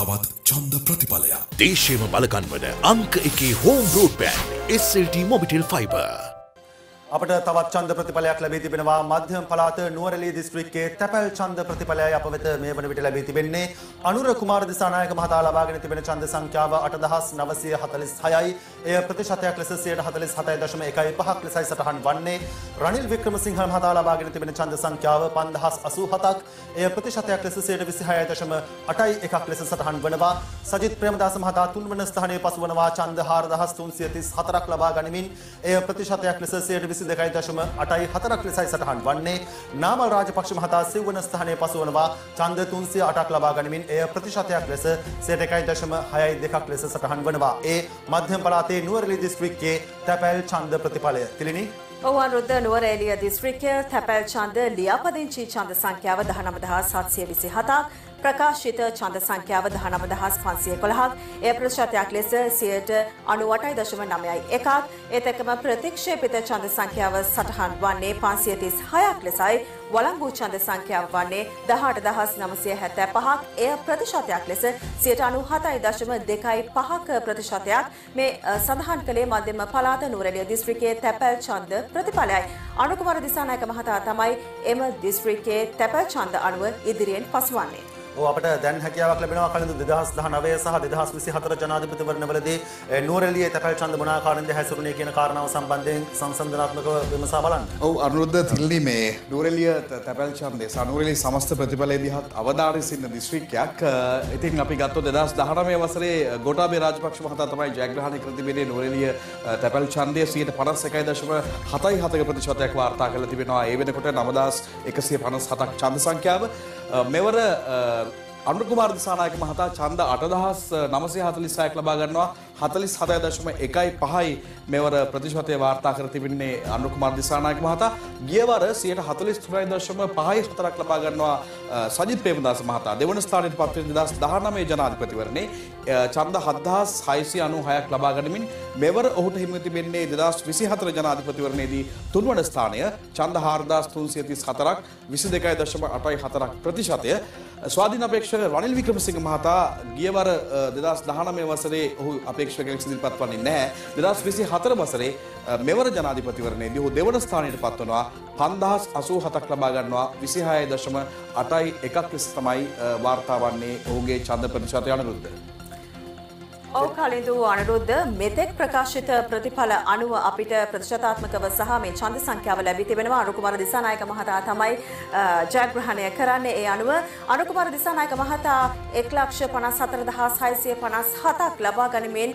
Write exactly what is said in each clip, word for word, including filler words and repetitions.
තවත් ඡන්ද ප්‍රතිඵලය. දේශේම බලකන්වන අංක එකේ home broadband S L T Mobitel Fiber. අපට තවත් ඡන්ද ප්‍රතිඵලයක් ලැබී තිබෙනවා. මධ්‍යම පළාත නුවරඑළිය දිස්ත්‍රික්කයේ තැපැල් ඡන්ද ප්‍රතිඵලයයි අප වෙත මේ වන විට ලැබී තිබෙන්නේ. අනුර කුමාර දිසානායක මහතා ලබාගෙන තිබෙන ඡන්ද සංඛ්‍යාව අට දහස් නවසිය හතළිස් හයයි. එය ප්‍රතිශතයක් ලෙස සීයට හතළිස් හතයි දශම එකයි පහක් ලෙසයි සටහන් වන්නේ. රනිල් වික්‍රමසිංහ මහතා ලබාගෙන තිබෙන ඡන්ද සංඛ්‍යාව පන්දහස් අසූ හතක්. එය ප්‍රතිශතයක් ලෙස සීයට විසිහයයි දශම අටයි එකක් ලෙස සටහන් වනවා. සජිත් ප්‍රේමදාස මහතා තුන්වන ස්ථානයේ පසුවනවා ඡන්ද හාරදහස් තුන්සිය තිස් හතරක් ලබා ගනිමින්. එය ප්‍රතිශතයක් ලෙස සීයට විසිදෙකයි දශම අටයි හතරක් ලෙසයි සටහන් වන්නේ. නාමල් රාජපක්ෂ මහතා සිව්වන ස්ථානයේ පසුවනවා ඡන්ද තුන්සිය අටක් ලබා ගනිමින්. එය ප්‍රතිශතයක් ලෙස සීයට එකයි දශම හයයි දෙකක් ලෙස සටහන් වනවා. ඒ මධ්‍යම පළාතේ නුවරඑළිය දිස්ත්‍රික්කයේ තැපැල් ඡන්ද ප්‍රතිඵලය. තිලිනි ඔවන්රුද්ධ නුවරඑළිය දිස්ත්‍රික්කය තැපැල් ඡන්ද ලියාපදිංචි ඡන්ද සංඛ්‍යාව දහනවදහස් හත්සිය විසිහතක්, ප්‍රකාශිත ඡන්ද සංඛ්‍යාව දහනවදහස් පන්සිය එකොළහක්, එය ප්‍රතිශතයක් ලෙස සීයට අනූඅටයි දශම නවයයි එකක්. ඒත් එක්කම ප්‍රතික්ෂේපිත ඡන්ද සංඛ්‍යාව සටහන් වන්නේ පන්සිය තිස්හයක් ලෙසයි. වළංගු ඡන්ද සංඛ්‍යාව වන්නේ දහඅට දහස් නවසිය හැත්තෑ පහක්. එය ප්‍රතිශතයක් ලෙස සීයට අනූහතයි දශම දෙකයි පහක ප්‍රතිශතයක්. මේ සඳහන් කළේ මධ්‍යම පළාත නුවරඑළිය දිස්ත්‍රික්කයේ තැපැල් ඡන්ද ප්‍රතිඵලයයි. අනුර කුමාර දිසානායක මහතා තමයි එම දිස්ත්‍රික්කයේ තැපැල් ඡන්ද අනුව ඉදිරියෙන් පසුවන්නේ. ඔව් අපට දැන් හැකියාවක් ලැබෙනවා කලින් දෙදහස් දහනවය සහ දෙදහස් විසිහතර ජනාධිපතිවරණවලදී නුවරඑළියේ තැපැල් ඡන්ද මොන ආකාරයෙන්ද හැසිරුණේ කියන කාරණාව සම්බන්ධයෙන් සංසන්දනාත්මකව විමසා බලන්න. ඔව් අනුරුද්ධ තිල්ලි මේ නුවරඑළිය තැපැල් ඡන්දේ සහ නුවරඑළිය සමස්ත ප්‍රතිඵලයේ දිහත් අවධානය සිටින දිස්ත්‍රික්කයක්. ඉතින් අපි ගත්තොත් දෙදහස් දහනවය වසරේ ගෝඨාභය රාජපක්ෂ මහතා තමයි ජයග්‍රහණය කර තිබෙන්නේ. නුවරඑළිය තැපැල් ඡන්දය සීයට පනස් එකයි දශම හතයි හතක ප්‍රතිශතයක් වාර්තා කරලා තිබෙනවා. ඒ වෙනකොට නවදහස් එකසිය පනස් හතක් ඡන්ද සංඛ්‍යාව. මෙවර අනුර කුමාර දිසානායක මහතා ඡන්ද අට දහස් නවසිය හතළිස් හයක් ලබා ගන්නවා. හතළිස් හතයි දශම එකයි පහයි මෙවර ප්‍රතිශතය වාර්තා කර තිබෙන්නේ අනුර කුමාර දිසානායක මහතා. ගියවර සීයට හතළිස් තුනයි දශම පහයි හතරක් ලබා ගන්නවා සජිත් ප්‍රේමදාස මහතා. දෙවන ස්ථානයට පත් වෙන දෙදහස් දහනවය ජනාධිපතිවරණේ ඡන්ද හත් දහස් හයසිය අනූහයක් ලබා ගනිමින් මෙවර ඔහුට හිමි තිබෙන්නේ දෙදහස් විසිහතර ජනාධිපතිවරණයේදී තුන්වන ස්ථානය ඡන්ද හාරදහස් තුන්සිය තිස් හතරක් විසිදෙකයි දශම අටයි හතරක් ප්‍රතිශතය. ස්වාධීන අපේක්ෂක රනිල් වික්‍රමසිංහ මහතා ගියවර දෙදහස් දහනවය වසරේ ඔහු අපේක්ෂක ලෙස ඉදිරිපත් වන්නේ නැහැ. දෙදහස් විසිහතර වසරේ මෙවර ජනාධිපතිවරණයේදී ඔහු දෙවන ස්ථානයට පත්වනවා පන්දහස් අසූ හතක් ලබා ගන්නවා. විසිහයයි දශම අටයි එකක් ලෙස තමයි වාර්තා වන්නේ ඔහුගේ ඡන්ද ප්‍රතිශතය. අනුරුද්ධ ඔව් කලින්දු අනුරුද්ධ මෙතෙක් ප්‍රකාශිත ප්‍රතිඵල අනුව අපිට ප්‍රතිශතාත්මකව සහ මේ ඡන්ද සංඛ්‍යාව ලැබී තිබෙනවා. අනුර කුමාර දිසානායක මහතා තමයි ජයග්‍රහණය කරන්නේ. ඒ අනුව අනුර කුමාර දිසානායක මහතා එක ලක්ෂ පනස් හතර දහස් හයසිය පනස් හතක් ලබා ගනිමින්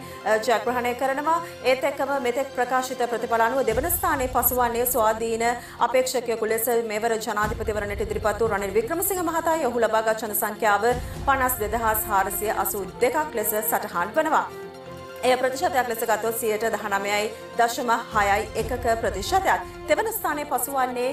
ජයග්‍රහණය කරනවා. ඒත් එක්කම මෙතෙක් ප්‍රකාශිත ප්‍රතිඵල අනුව දෙවන ස්ථානයේ පසුවන්නේ ස්වාධීන අපේක්ෂකයෙකු ලෙස මෙවර ජනාධිපතිවරණයට ඉදිරිපත් වූ රනිල් වික්‍රමසිංහ මහතායි. ඔහු ලබාගත් ඡන්ද සංඛ්‍යාව පනස් දෙදහස් හාරසිය අසූ දෙකක් ලෙස සටහන් වෙනවා. එය ප්‍රතිශතයක් ලෙස ගතොත් සීයට දහනවයයි දශම හයයි එකක ප්‍රතිශතයක්. තෙවන ස්ථානයේ පසුවන්නේ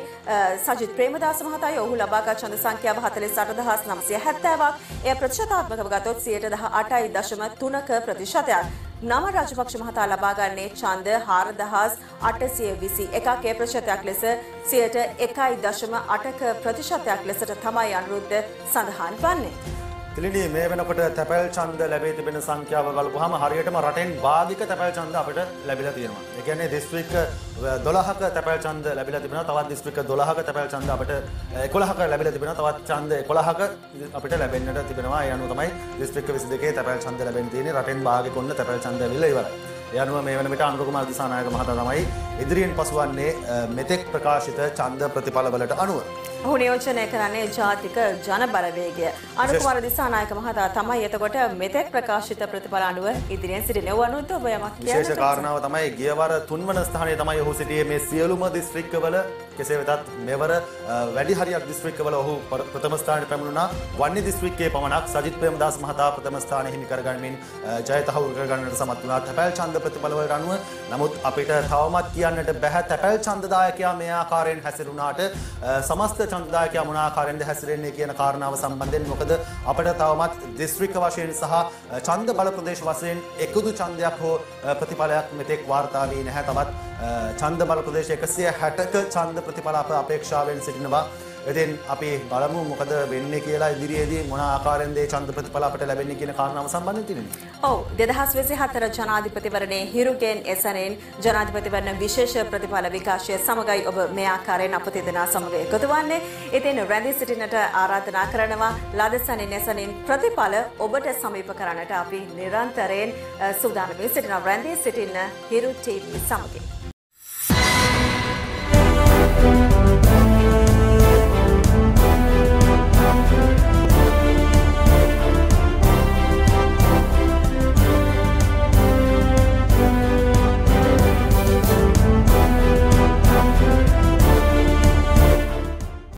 සජිත් ප්‍රේමදාස මහතායි. ඔහු ලබාගත් ඡන්ද සංඛ්‍යාව හතළිස් අට දහස් නවසිය හැත්තෑවක්. එය ප්‍රතිශතාත්මකව ගතොත් සීයට දහ අටයි දශම තුනක ප්‍රතිශතයක්. නාමල් රාජපක්ෂ මහතා ලබාගන්නේ ඡන්ද හාරදහස් අටසිය විසි එකක්. එය ප්‍රතිශතයක් ලෙස සීයට එකයි දශම අටක ප්‍රතිශතයක් ලෙසට තමයි අනුරුද්ධ සඳහන් වන්නේ. තිලිනී මේ වෙනකොට තැපැල් ඡන්ද ලැබී තිබෙන සංඛ්‍යාව බලපුවාම හරියටම රටෙන් භාගික තැපැල් ඡන්ද අපිට ලැබිලා තියෙනවා. ඒ කියන්නේ දිස්ත්‍රික්ක දොළහක තැපැල් ඡන්ද ලැබිලා තිබෙනවා. තවත් දිස්ත්‍රික්ක දොළහක තැපැල් ඡන්ද අපිට එකොළහක ලැබිලා තිබෙනවා. තවත් ඡන්ද එකොළහක අපිට ලැබෙන්නට තිබෙනවා. ඒ අනුව තමයි දිස්ත්‍රික්ක විසිදෙකේ තැපැල් ඡන්ද ලැබෙන්න තියෙන්නේ. රටෙන් භාගික ඔන්න තැපැල් ඡන්ද ලැබිලා ඉවරයි. ඒ අනුව මේ වෙන විට අනුර කුමාර දිසානායක මහතා තමයි ඉදිරියෙන් පසුවන්නේ මෙතෙක් ප්‍රකාශිත ඡන්ද ප්‍රතිඵලවලට අනුව. ඔහු නියෝජනය කරන්නේ ජාතික ජන බලවේගය. අනුර කුමාර දිසානායක මහතා තමයි එතකොට මෙතෙක් ප්‍රකාශිත ප්‍රතිඵල අනුව ඉදිරියෙන් සිටින්නේ. වනුත් ඔබ යමක් කියන්නේ විශේෂ කාරණාව තමයි ගියවර තුන්වන ස්ථානයේ තමයි ඔහු සිටියේ. මේ සියලුම දිස්ත්‍රික්කවල කෙසේ වෙතත් මෙවර වැඩි හරියක් දිස්ත්‍රික්කවල ඔහු ප්‍රථම ස්ථානයට පැමිණුණා. වන්නේ දිස්ත්‍රික්කයේ පමණක් සජිත් ප්‍රේමදාස මහතා ප්‍රථම ස්ථානය හිමි කරගන්නමින් ජය තහවුරු කරගන්නට සමත් වුණා තැපැල් ඡන්ද ප්‍රතිඵලවලට අනුව. නමුත් අපිට තවමත් කියන්නට බැහැ තැපැල් ඡන්දදායකයා මේ ආකාරයෙන් හැසිරුණාට සමස්ත ඡන්දදායකයා මොන ආකාරයෙන්ද හැසිරෙන්නේ කියන කාරණාව සම්බන්ධයෙන්. මොකද අපිට තවමත් දිස්ත්‍රික්ක වශයෙන් සහ ඡන්ද බල ප්‍රදේශ වශයෙන් එකදු ඡන්දයක් හෝ ප්‍රතිඵලයක් මෙතෙක් වාර්තා වී නැහැ. තවත් ඡන්ද බල ප්‍රදේශ එකසිය හැටක ඡන්ද ප්‍රතිඵල අප අපේක්ෂාවෙන් සිටිනවා. ඉතින් අපි බලමු මොකද වෙන්නේ කියලා ඉදිරියේදී මොන ආකාරයෙන්ද මේ ඡන්ද ප්‍රතිඵල අපට ලැබෙන්නේ කියන කාරණාව සම්බන්ධයෙන් තියෙනවා. ඔව් දෙදහස් විසිහතර ජනාධිපතිවරණයේ හිරුගෙන් එසනෙන් ජනාධිපතිවරණ විශේෂ ප්‍රතිඵල විකාශය සමගයි ඔබ මේ ආකාරයෙන් අප දෙදෙනා සමග එකතු වන්නේ. ඉතින් රැඳී සිටිනට ආරාධනා කරනවා ලදසනෙන් එසනෙන් ප්‍රතිඵල ඔබට සමීප කරන්නට අපි නිරන්තරයෙන් සූදානම් වෙ සිටින රැඳී සිටින හිරු ටීවී සමගින්.